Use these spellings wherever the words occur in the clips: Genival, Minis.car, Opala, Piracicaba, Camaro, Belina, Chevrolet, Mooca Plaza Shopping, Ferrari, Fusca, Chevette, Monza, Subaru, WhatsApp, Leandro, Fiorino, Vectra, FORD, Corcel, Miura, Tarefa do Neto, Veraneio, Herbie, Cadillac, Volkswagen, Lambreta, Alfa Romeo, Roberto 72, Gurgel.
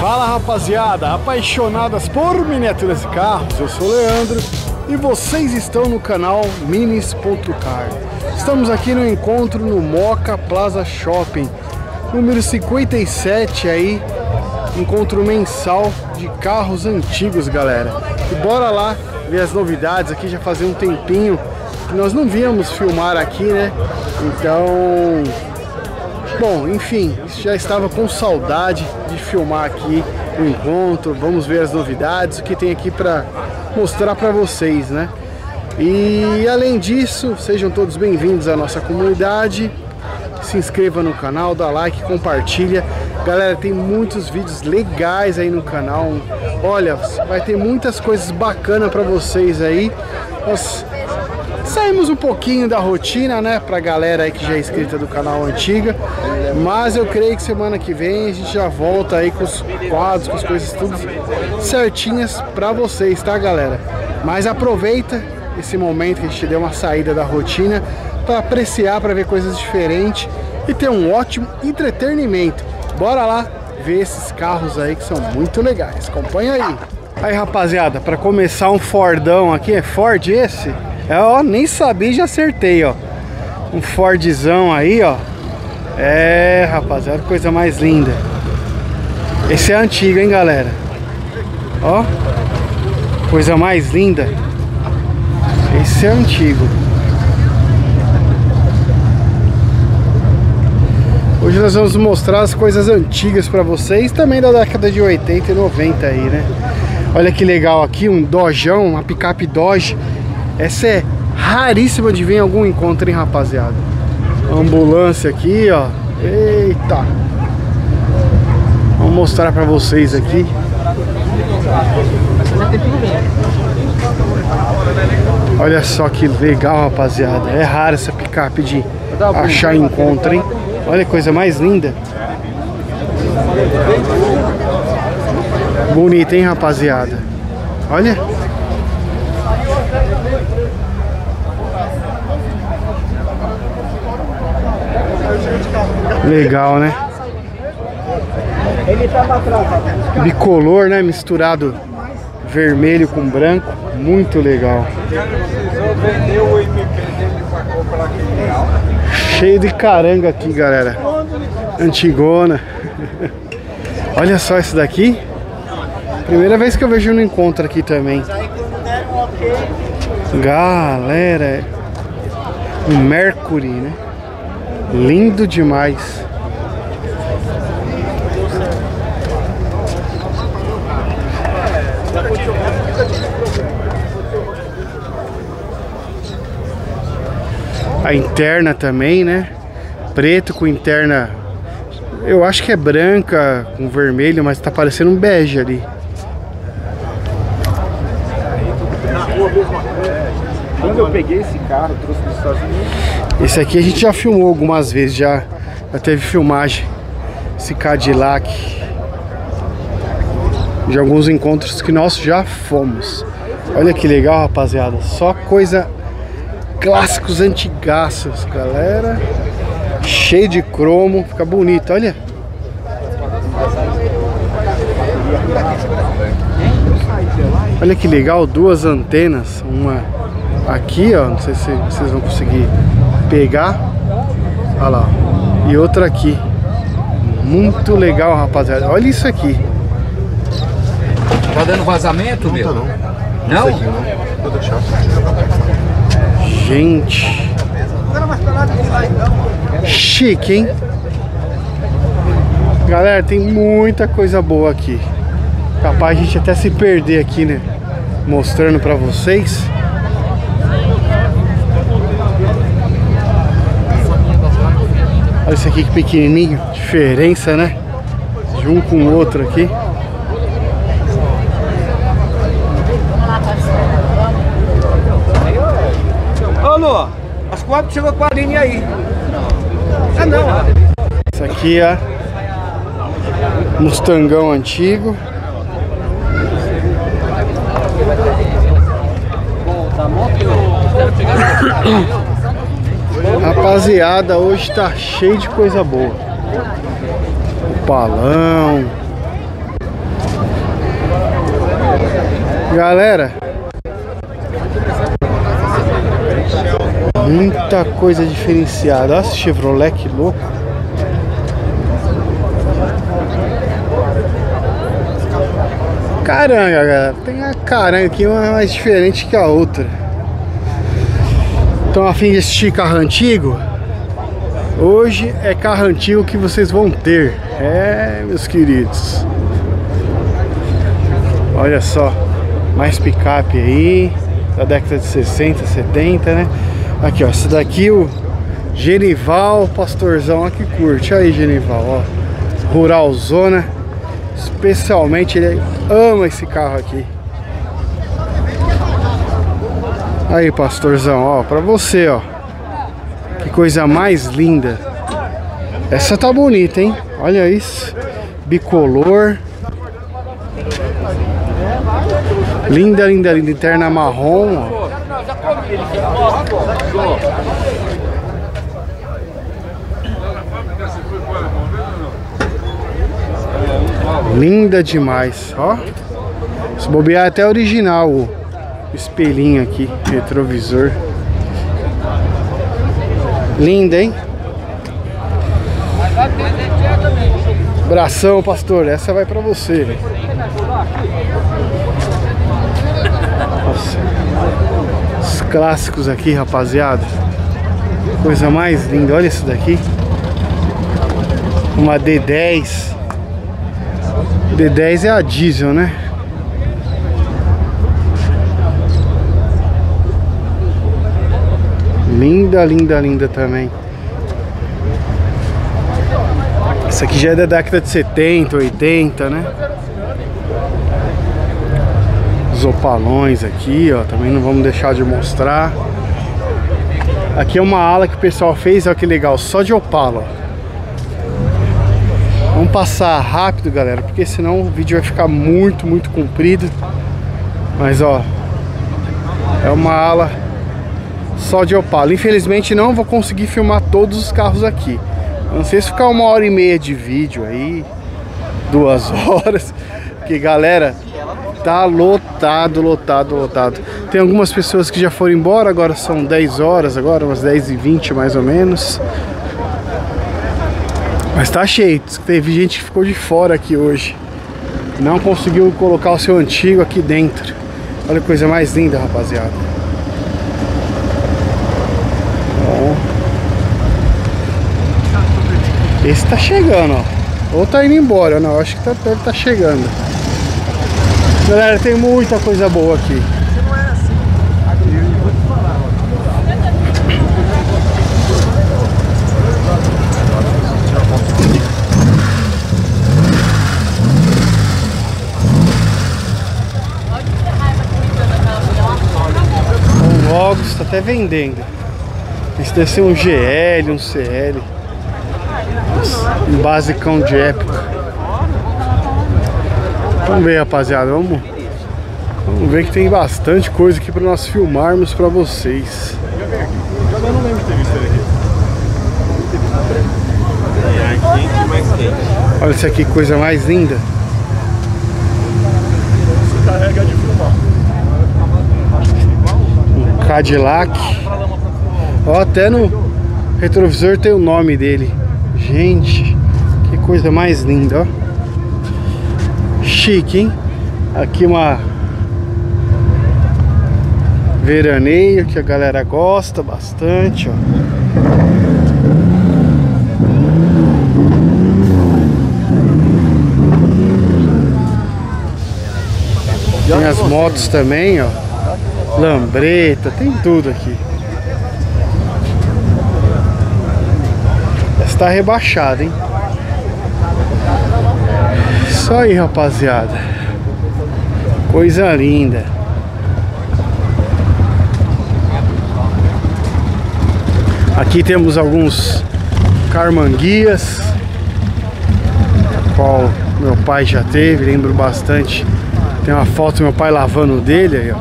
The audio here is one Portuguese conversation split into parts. Fala rapaziada, apaixonadas por miniaturas e carros, eu sou o Leandro e vocês estão no canal Minis.car. Estamos aqui no encontro no Mooca Plaza Shopping, número 57 aí, encontro mensal de carros antigos, galera. E bora lá ver as novidades aqui, já fazia um tempinho que nós não viemos filmar aqui, né? Então... Bom, enfim, já estava com saudade de filmar aqui o encontro, vamos ver as novidades, o que tem aqui para mostrar para vocês, né? E além disso, sejam todos bem-vindos à nossa comunidade, se inscreva no canal, dá like, compartilha. Galera, tem muitos vídeos legais aí no canal, olha, vai ter muitas coisas bacanas para vocês aí. Nós saímos um pouquinho da rotina, né, pra galera aí que já é inscrita do canal antiga, mas eu creio que semana que vem a gente já volta aí com os quadros, com as coisas tudo certinhas pra vocês, tá galera? Mas aproveita esse momento que a gente deu uma saída da rotina pra apreciar, pra ver coisas diferentes e ter um ótimo entretenimento. Bora lá ver esses carros aí que são muito legais, acompanha aí. Aí rapaziada, pra começar um Fordão aqui, é Ford esse? Ó, nem sabia, já acertei, ó. Um Fordzão aí, ó. É, rapaziada, coisa mais linda. Esse é antigo, hein, galera. Ó, coisa mais linda. Esse é antigo. Hoje nós vamos mostrar as coisas antigas pra vocês, também da década de 80 e 90 aí, né. Olha que legal aqui, um Dojão, uma picape Dodge. Essa é raríssima de ver em algum encontro, hein, rapaziada? Ambulância aqui, ó. Eita! Vou mostrar pra vocês aqui. Olha só que legal, rapaziada. É raro essa picape de achar encontro, hein? Olha a coisa mais linda. Bonita, hein, rapaziada? Olha. Legal, né? Bicolor, né? Misturado vermelho com branco. Muito legal. Cheio de caranga aqui, galera. Antigona. Olha só esse daqui. Primeira vez que eu vejo no encontro aqui também. Galera, um Mercury, né? Lindo demais. a interna também, né? Preto com interna, eu acho que é branca com vermelho, mas tá parecendo um bege ali. Quando eu peguei esse carro, trouxe dos Estados Unidos. Esse aqui a gente já filmou algumas vezes, já teve filmagem. Esse Cadillac. De alguns encontros que nós já fomos. Olha que legal, rapaziada. Só coisa... Clássicos antigaços, galera. Cheio de cromo. Fica bonito, olha. Olha que legal, duas antenas. Uma aqui, ó. Não sei se vocês vão conseguir pegar. Olha lá. E outra aqui. Muito legal, rapaziada. Olha isso aqui. Tá dando vazamento, meu? Não. Não? Vou deixar. Gente, chique, hein? Galera, tem muita coisa boa aqui. Capaz a gente até se perder aqui, né? Mostrando pra vocês. Olha esse aqui que pequenininho. Diferença, né? De um com o outro aqui. As quatro chegou com a linha aí. Ah, não. Isso aqui é Mustangão antigo. Rapaziada, hoje tá cheio de coisa boa. O Palão. Galera, muita coisa diferenciada. Olha esse Chevrolet, que louco. Caranga, galera. Tem a caranga aqui, uma mais diferente que a outra. Então, a fim de assistir carro antigo, hoje é carro antigo que vocês vão ter. É, meus queridos. Olha só. Mais picape aí. Da década de 60, 70, né? Aqui, ó, esse daqui, o Genival, pastorzão, ó, que curte. Aí, Genival, ó, ruralzona. Especialmente, ele ama esse carro aqui. Aí, pastorzão, ó, pra você, ó. Que coisa mais linda. Essa tá bonita, hein? Olha isso. Bicolor. Linda, linda, linda. Interna marrom, ó. Linda demais, ó. Se bobear, até original o espelhinho aqui, retrovisor. Linda, hein? Abração, pastor. Essa vai pra você. Os clássicos aqui, rapaziada. Coisa mais linda. Olha isso daqui. Uma D10. D10 é a diesel, né? Linda, linda, linda também. Essa aqui já é da década de 70, 80, né? Os opalões aqui, ó, também não vamos deixar de mostrar. Aqui é uma ala que o pessoal fez, olha que legal, só de opala. Vamos passar rápido, galera, porque senão o vídeo vai ficar muito, muito comprido. Mas, ó, é uma ala só de opala. Infelizmente não vou conseguir filmar todos os carros aqui. Não sei se ficar 1h30 de vídeo aí, 2 horas, porque, galera... Tá lotado, lotado, lotado. Tem algumas pessoas que já foram embora. Agora são 10 horas, agora umas 10h20 mais ou menos. Mas tá cheio. Teve gente que ficou de fora aqui hoje. Não conseguiu colocar o seu antigo aqui dentro. Olha que coisa mais linda, rapaziada. Ó. Esse tá chegando, ó. Ou tá indo embora, não, acho que deve tá chegando. Galera, tem muita coisa boa aqui. até vendendo. Esse deve ser um GL, um CL. Um basicão de época. Vamos ver, rapaziada. Vamos ver que tem bastante coisa aqui para nós filmarmos para vocês. Eu não lembro de ter visto ele aqui. Olha isso aqui, coisa mais linda. Se carrega de filmar. Um Cadillac. Ó, até no retrovisor tem o nome dele. Gente, que coisa mais linda, ó. Chique, hein? Aqui uma veraneio que a galera gosta bastante, ó. Tem as motos também, ó. Lambreta, tem tudo aqui. Tá rebaixado, hein? Isso aí, rapaziada. Coisa linda. Aqui temos alguns carmanguias, qual meu pai já teve, lembro bastante. Tem uma foto do meu pai lavando o dele aí, ó.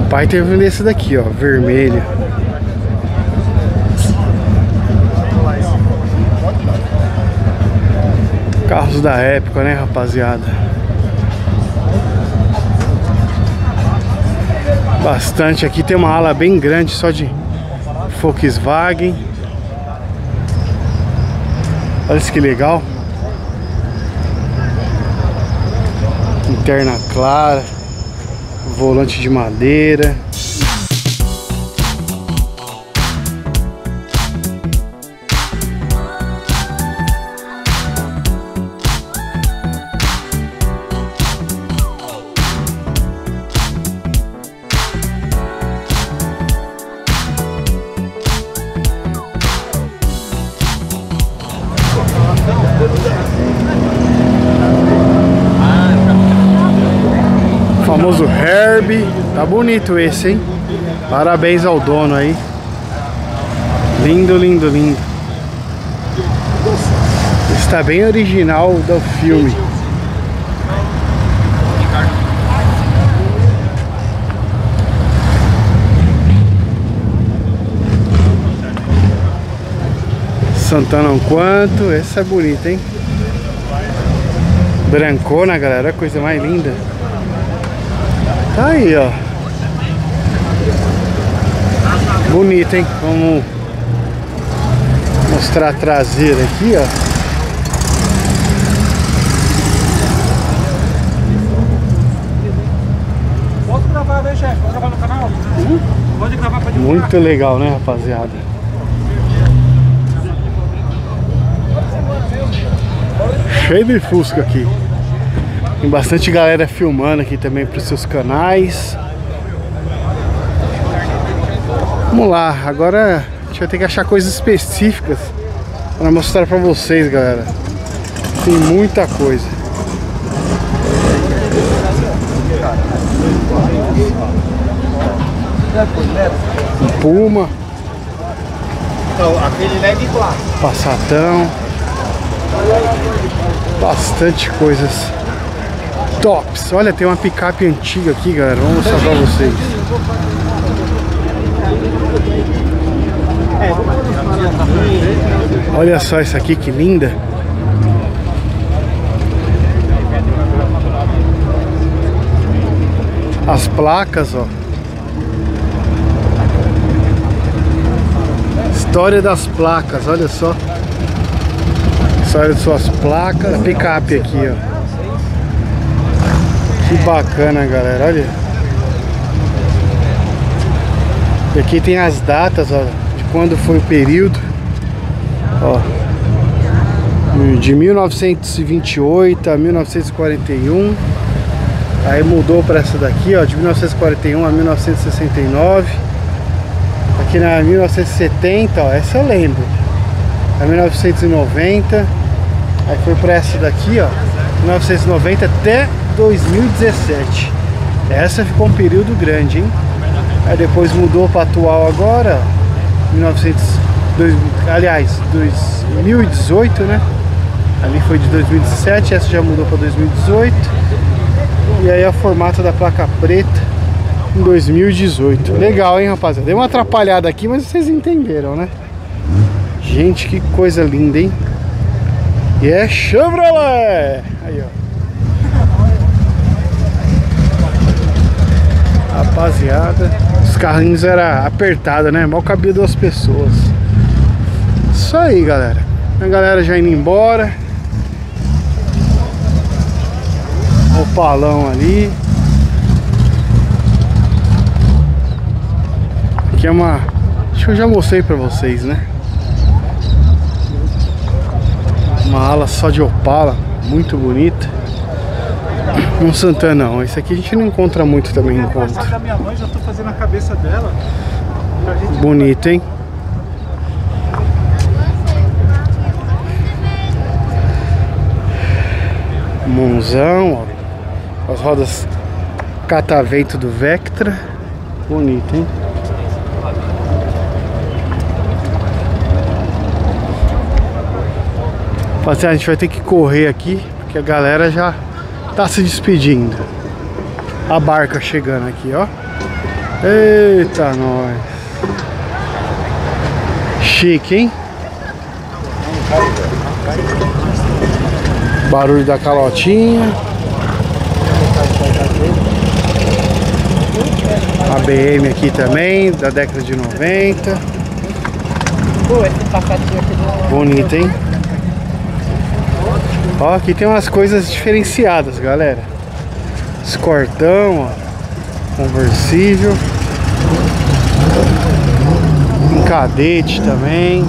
O pai teve esse daqui, ó, vermelho. Carros da época, né, rapaziada? Bastante. Aqui tem uma ala bem grande só de Volkswagen. Olha isso que legal. Lanterna clara. Volante de madeira. Famoso Herbie, tá bonito esse, hein? Parabéns ao dono aí. Lindo, lindo, lindo. Está bem original do filme. Santana um quanto, essa é bonita, hein? Brancona, galera, coisa mais linda. Tá aí, ó. Bonito, hein? Vamos mostrar a traseira aqui, ó. Posso gravar, né, chefe? Posso gravar no canal? Pode gravar pra divulgar. Muito legal, né, rapaziada? Cheio de fusca aqui. Tem bastante galera filmando aqui também para os seus canais. Vamos lá, agora a gente vai ter que achar coisas específicas para mostrar para vocês, galera. Tem muita coisa. Puma. Passatão. Bastante coisas. Tops, olha, tem uma picape antiga aqui, galera, vamos mostrar pra vocês. Olha só essa aqui, que linda. As placas, ó. História das placas, olha só. História de suas placas, picape aqui, ó. Que bacana, galera, olha. E aqui tem as datas, ó, de quando foi o período, ó, de 1928 a 1941. Aí mudou para essa daqui, ó, de 1941 a 1969. Aqui na 1970, ó, essa eu lembro. A 1990. Aí foi para essa daqui, ó, 1990 até 2017. Essa ficou um período grande, hein? Aí depois mudou para atual agora, 2018, né? Ali foi de 2017, essa já mudou para 2018. E aí a formata da placa preta em 2018. Legal, hein, rapaziada? Deu uma atrapalhada aqui, mas vocês entenderam, né? Gente, que coisa linda, hein? E é Chevrolet! Aí, ó. Rapaziada, os carrinhos eram apertados, né? Mal cabia duas pessoas. Isso aí, galera. A galera já indo embora. Opalão ali. Aqui é uma... Acho que eu já mostrei pra vocês, né? Uma ala só de Opala, muito bonita. Um Santanão, esse aqui a gente não encontra muito também. Encontra. Da minha mãe, já tô fazendo a cabeça dela. Bonito, hein? Monzão, ó. As rodas catavento do Vectra. Bonito, hein? Rapaziada, a gente vai ter que correr aqui, porque a galera já tá se despedindo. A barca chegando aqui, ó. Eita, nós. Chique, hein? Barulho da calotinha. A BM aqui também, da década de 90. Bonito, hein? Ó, aqui tem umas coisas diferenciadas, galera. Esse cortão, ó, conversível. Um cadete também.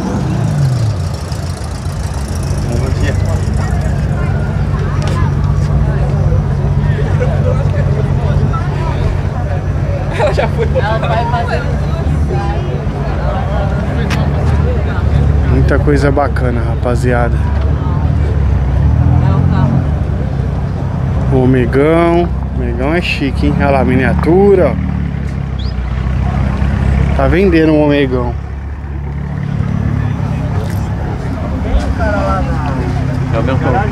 Ela já foi. Ela vai fazer. Muita coisa bacana, rapaziada. O Megão. Megão é chique, hein? Olha lá, miniatura. Ó. Tá vendendo um Omegão. É o meu cunhado.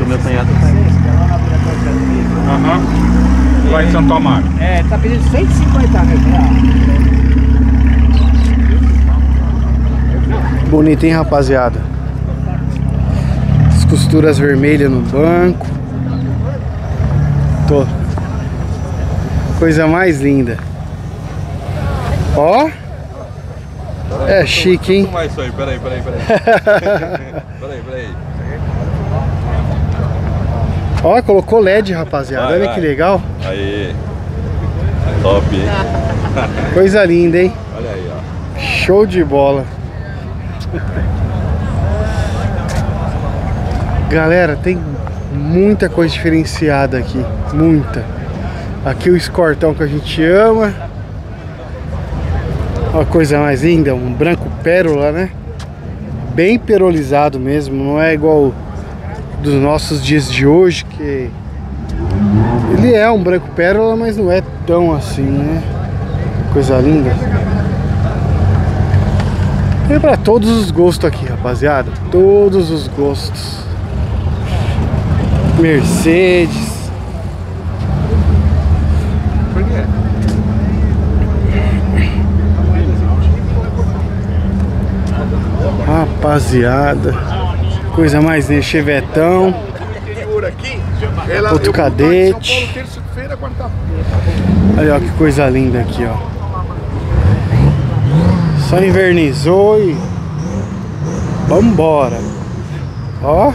Aham. Vai em Santo Amaro. É, tá pedindo 150 reais. Bonito, hein, rapaziada? As costuras vermelhas no banco. Coisa mais linda. Ó. É chique, hein? Peraí. Ó, colocou LED, rapaziada. Olha que legal. Aí. Top, hein? Coisa linda, hein? Olha aí, ó. Show de bola. Galera, tem muita coisa diferenciada aqui. Muita. Aqui o escortão que a gente ama. Uma coisa mais linda, um branco pérola, né? Bem perolizado mesmo. Não é igual dos nossos dias de hoje, que ele é um branco pérola, mas não é tão assim, né? Coisa linda. É pra todos os gostos aqui, rapaziada. Todos os gostos. Mercedes. Por quê? Rapaziada, coisa mais, né? Chevetão. Outro cadete. Olha, ó, que coisa linda aqui, ó. Só invernizou e vambora. Ó.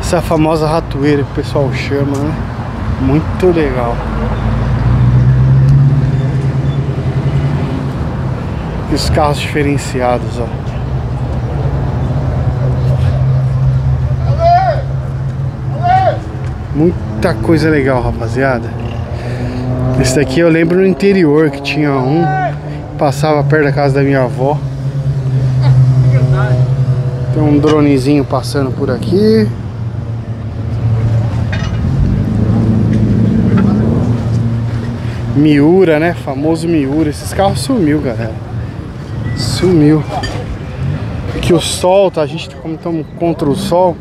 Essa famosa ratoeira que o pessoal chama, né? Muito legal. E os carros diferenciados, ó. Muita coisa legal, rapaziada. Esse daqui eu lembro no interior que tinha um. Passava perto da casa da minha avó. Tem um dronezinho passando por aqui. Miura, né? Famoso Miura. Esses carros sumiu, galera. Sumiu. Que o sol, tá? A gente, como estamos contra o sol,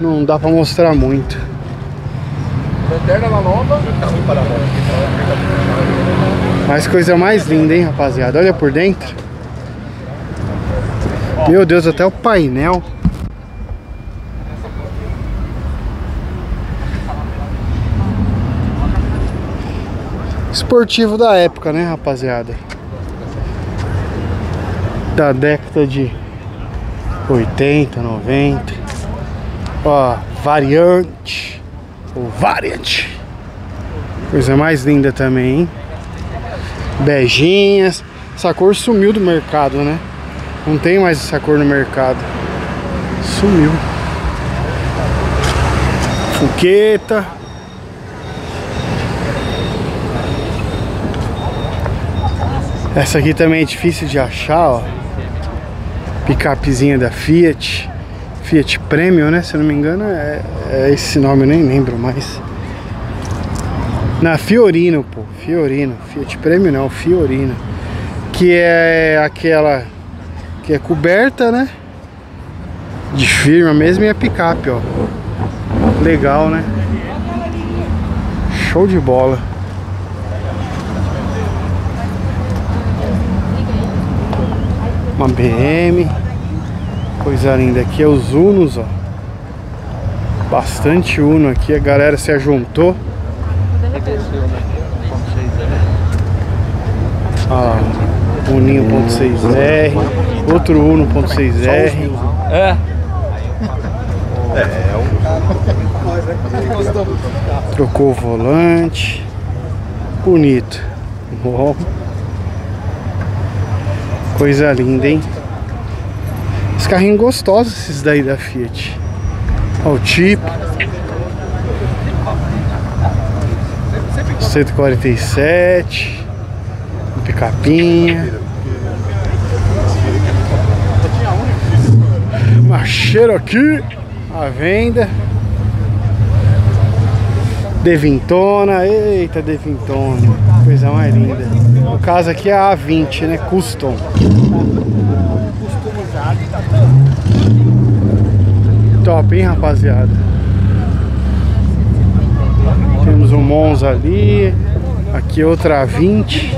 não dá pra mostrar muito. Mas coisa mais linda, hein, rapaziada? Olha por dentro. Meu Deus, até o painel. Esportivo da época, né, rapaziada? Da década de 80, 90. Ó, Variante. O Variant. Coisa mais linda também, hein? Beijinhas. Essa cor sumiu do mercado, né? Não tem mais essa cor no mercado. Sumiu. Fuqueta. Essa aqui também é difícil de achar, ó. Picapezinha da Fiat. Fiat Premium, né? Se eu não me engano é esse nome, eu nem lembro mais. Na Fiorino, pô. Fiorino. Fiat Premium não, Fiorino. Que é aquela que é coberta, né? De firma mesmo e é picape, ó. Legal, né? Show de bola. Uma BM. Coisa linda. Aqui é os Unos, ó. Bastante Uno aqui. A galera se ajuntou. Ah, Uninho.6R. Outro Uno.6R. É. Trocou o volante. Bonito. Bom. Coisa linda, hein? Os carrinhos gostosos esses daí da Fiat. Olha o tipo. 147. Picapinha. Uma Cherokee à venda. Devintona. Eita, Devintona. Coisa mais linda. No caso aqui é a A20, né? Custom. Top, hein, rapaziada? Temos um Monza ali. Aqui outra A20.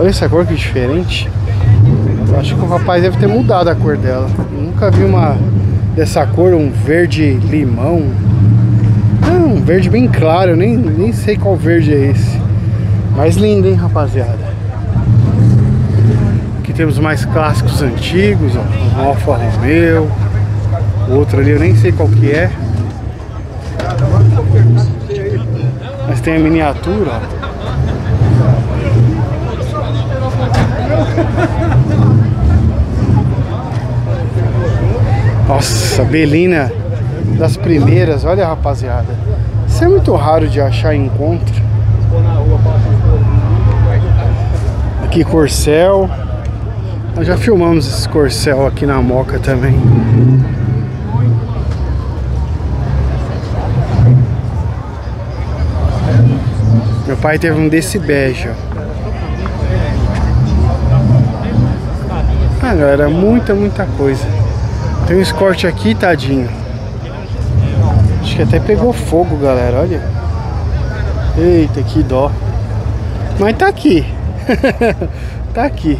Olha essa cor que diferente. Eu acho que o rapaz deve ter mudado a cor dela. Eu nunca vi uma dessa cor, um verde limão. Não, um verde bem claro. Eu nem sei qual verde é esse. Mas lindo, hein, rapaziada? Aqui temos mais clássicos antigos, ó. Um Alfa Romeo. Outro ali, eu nem sei qual que é. Mas tem a miniatura, ó. Nossa, Belina das primeiras, olha, rapaziada. Isso é muito raro de achar em encontro. Aqui Corcel. Nós já filmamos esse Corcel aqui na Mooca também. Meu pai teve um desse bege, ó. Ah, galera, muita coisa. Tem um Escort aqui, tadinho. Acho que até pegou fogo, galera, olha. Eita, que dó. Mas tá aqui. Tá aqui.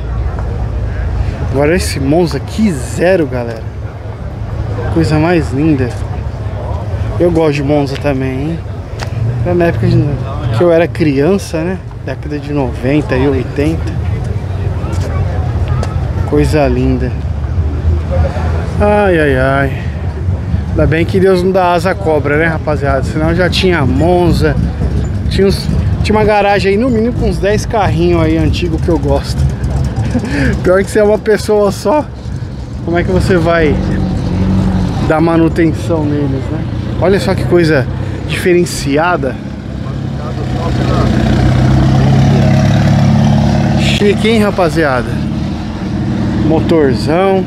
Agora esse Monza aqui, zero, galera. Coisa mais linda. Eu gosto de Monza também, hein? Era na época que eu era criança, né? Década de 90 e 80. Coisa linda. Ai. Ainda bem que Deus não dá asa à cobra, né, rapaziada? Senão já tinha Monza. Tinha uma garagem aí, no mínimo, com uns 10 carrinhos aí antigos que eu gosto. Pior que você é uma pessoa só, como é que você vai dar manutenção neles, né? Olha só que coisa diferenciada. Chique, hein, rapaziada? Motorzão.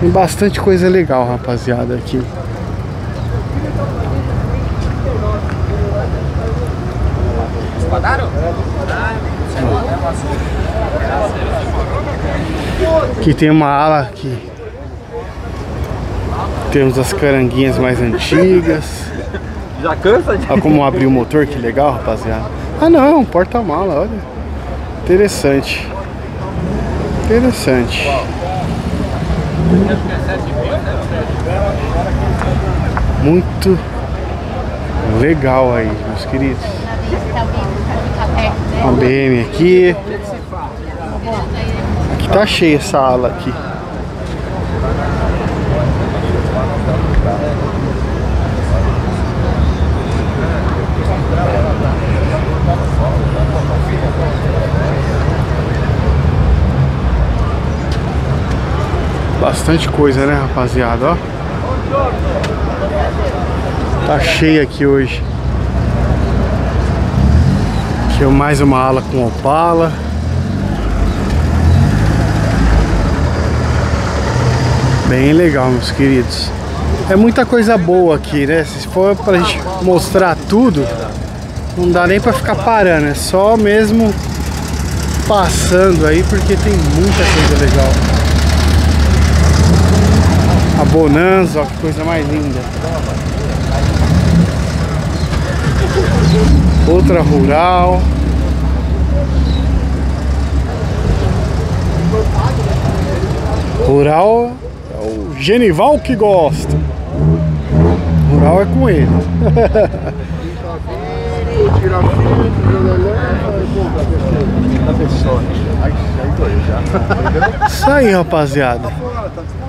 Tem bastante coisa legal, rapaziada, aqui. Aqui tem uma ala que temos as caranguinhas mais antigas. Já cansa de... Olha como abriu o motor, que legal, rapaziada. Ah não, porta-mala, olha. Interessante. Interessante. Muito legal aí, meus queridos. Uma BM aqui. Aqui tá cheia essa ala aqui. Bastante coisa, né, rapaziada, ó. Tá cheio aqui hoje. Aqui é mais uma ala com Opala. Bem legal, meus queridos. É muita coisa boa aqui, né? Se for pra gente mostrar tudo, não dá nem pra ficar parando. É só mesmo passando aí, porque tem muita coisa legal. A Bonanza, ó, que coisa mais linda. Outra rural. Rural é o Genival que gosta. Rural é com ele. Isso aí, rapaziada.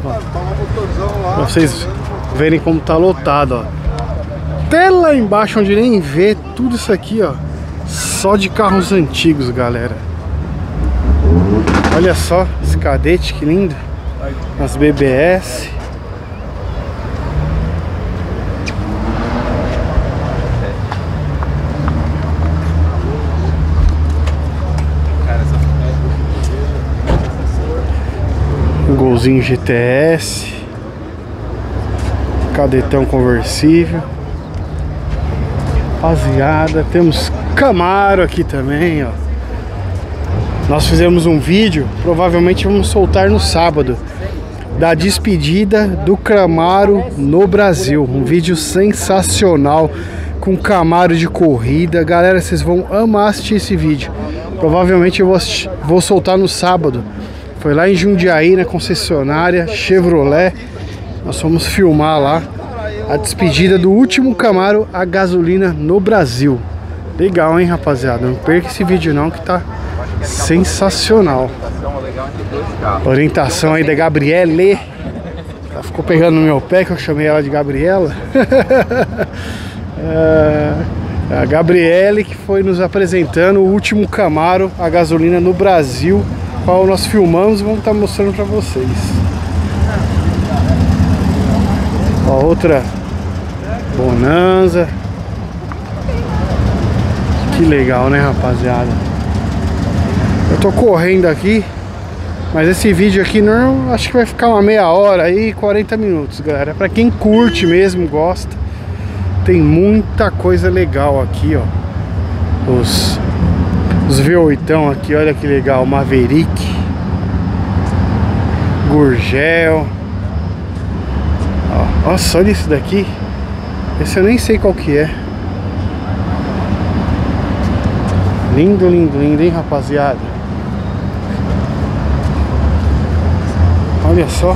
Pra vocês verem como tá lotado, ó. Até lá embaixo, onde nem vê, tudo isso aqui, ó, só de carros antigos, galera. Olha só esse Cadete, que lindo. As BBS. Golzinho GTS, Cadetão conversível, rapaziada. Temos Camaro aqui também, ó. Nós fizemos um vídeo, provavelmente vamos soltar no sábado, da despedida do Camaro no Brasil. Um vídeo sensacional com Camaro de corrida, galera. Vocês vão amar assistir esse vídeo. Provavelmente eu vou soltar no sábado. Foi lá em Jundiaí, na concessionária Chevrolet. Nós fomos filmar lá a despedida do último Camaro a gasolina no Brasil. Legal, hein, rapaziada? Não perca esse vídeo não, que tá sensacional. Orientação aí da Gabriele. Ela ficou pegando no meu pé, que eu chamei ela de Gabriela. A Gabriele que foi nos apresentando o último Camaro a gasolina no Brasil, qual nós filmamos e vamos estar mostrando para vocês. Ó, outra Bonanza. Que legal, né, rapaziada? Eu tô correndo aqui, mas esse vídeo aqui não, acho que vai ficar uma meia hora aí, 40 minutos, galera. Para quem curte mesmo, gosta, tem muita coisa legal aqui, ó. Os V8 aqui, olha que legal, Maverick, Gurgel, ó. Nossa, olha isso daqui. Esse eu nem sei qual que é. Lindo, lindo, lindo, hein, rapaziada? Olha só.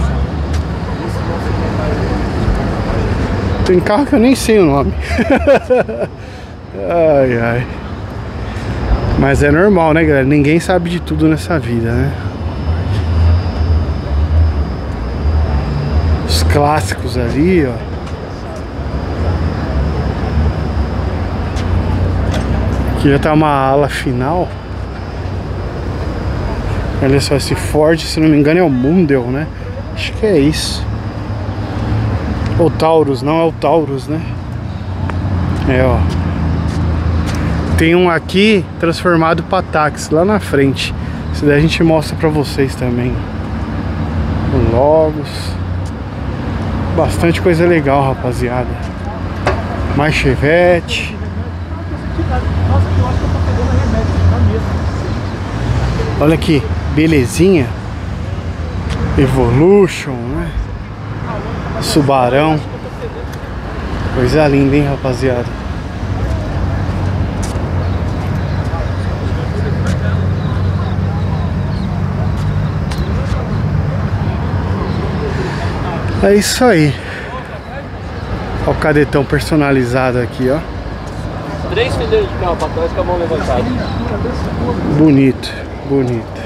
Tem carro que eu nem sei o nome. Ai, ai. Mas é normal, né, galera? Ninguém sabe de tudo nessa vida, né? Os clássicos ali, ó. Aqui já tá uma ala final. Olha só, esse Ford, se não me engano, é o Mundell, né? Acho que é isso. Ou Taurus, não é o Taurus, né? É, ó. Tem um aqui transformado para táxi lá na frente. Isso daí a gente mostra para vocês também. vlogs. Bastante coisa legal, rapaziada. Mais Chevette. Olha aqui, belezinha. Evolution, né? Subarão. Coisa linda, hein, rapaziada. É isso aí. Olha o cadetão personalizado aqui, ó. 3 fileiras de carro pra trás com a mão levantada. Bonito, bonito.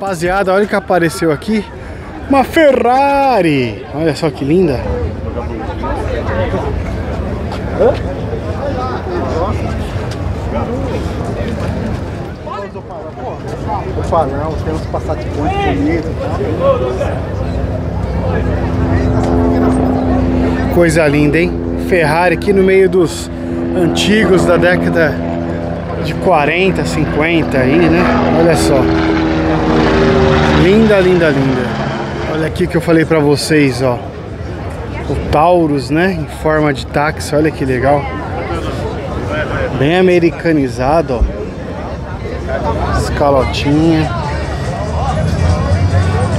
Rapaziada, olha o que apareceu aqui. Uma Ferrari. Olha só que linda. O farol, tem uns passaportes bonitos. Coisa linda, hein? Ferrari aqui no meio dos antigos da década de 40, 50 aí, né? Olha só. Linda, linda, linda. Olha aqui que eu falei pra vocês, ó. O Taurus, né? Em forma de táxi, olha que legal. Bem americanizado, ó. Escalotinha.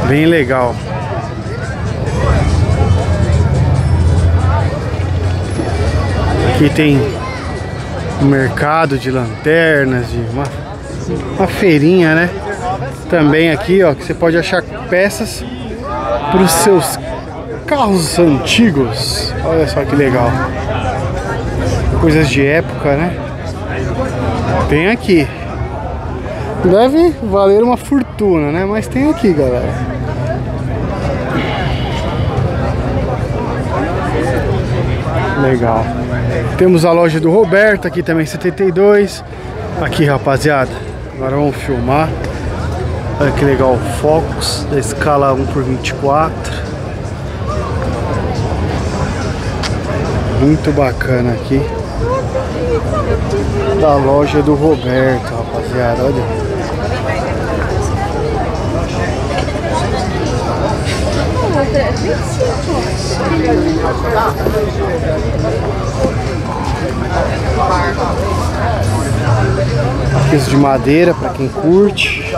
Bem legal. Aqui tem o mercado de lanternas, de uma feirinha, né? Também aqui, ó, que você pode achar peças para os seus carros antigos. Olha só que legal. Coisas de época, né? Tem aqui. Deve valer uma fortuna, né? Mas tem aqui, galera. Legal. Temos a loja do Roberto aqui também, 72. Aqui, rapaziada. Agora vamos filmar. Olha que legal, o Focus da escala 1/24. Muito bacana aqui. Da loja do Roberto, rapaziada, olha. Piso de madeira para quem curte.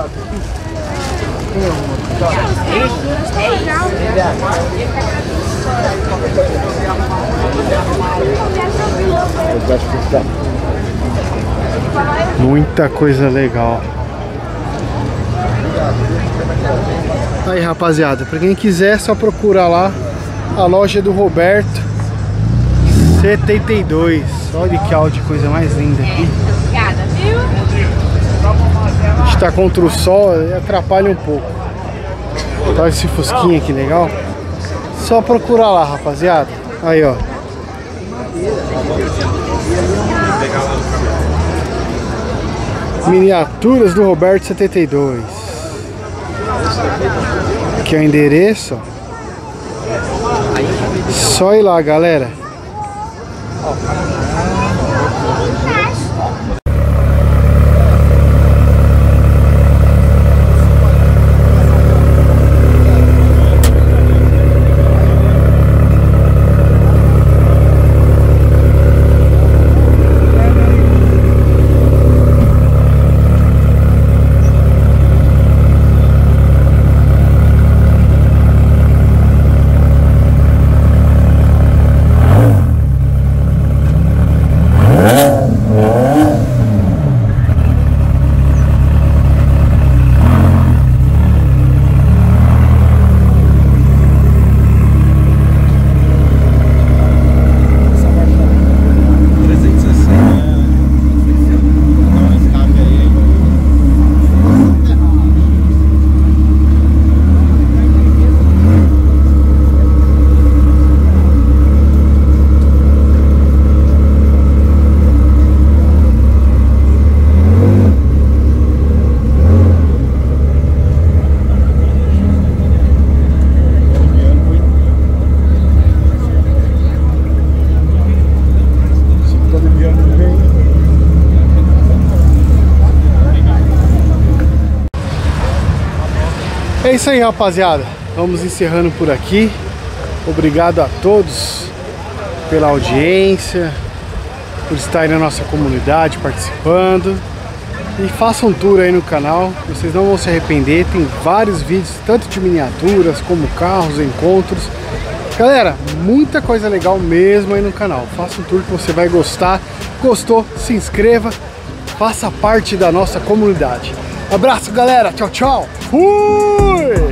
Muita coisa legal. Aí, rapaziada, para quem quiser é só procurar lá a loja do Roberto 72. Olha que áudio, coisa mais linda aqui. A gente tá contra o sol, atrapalha um pouco. Olha esse fusquinha que legal. Só procurar lá, rapaziada. Aí, ó. Miniaturas do Roberto 72. Aqui é o endereço. Só ir lá, galera. É isso aí, rapaziada. Vamos encerrando por aqui. Obrigado a todos pela audiência, por estarem na nossa comunidade participando. E façam um tour aí no canal, vocês não vão se arrepender. Tem vários vídeos, tanto de miniaturas como carros, encontros. Galera, muita coisa legal mesmo aí no canal. Faça um tour que você vai gostar. Gostou? Se inscreva. Faça parte da nossa comunidade. Abraço, galera. Tchau, tchau. Fui!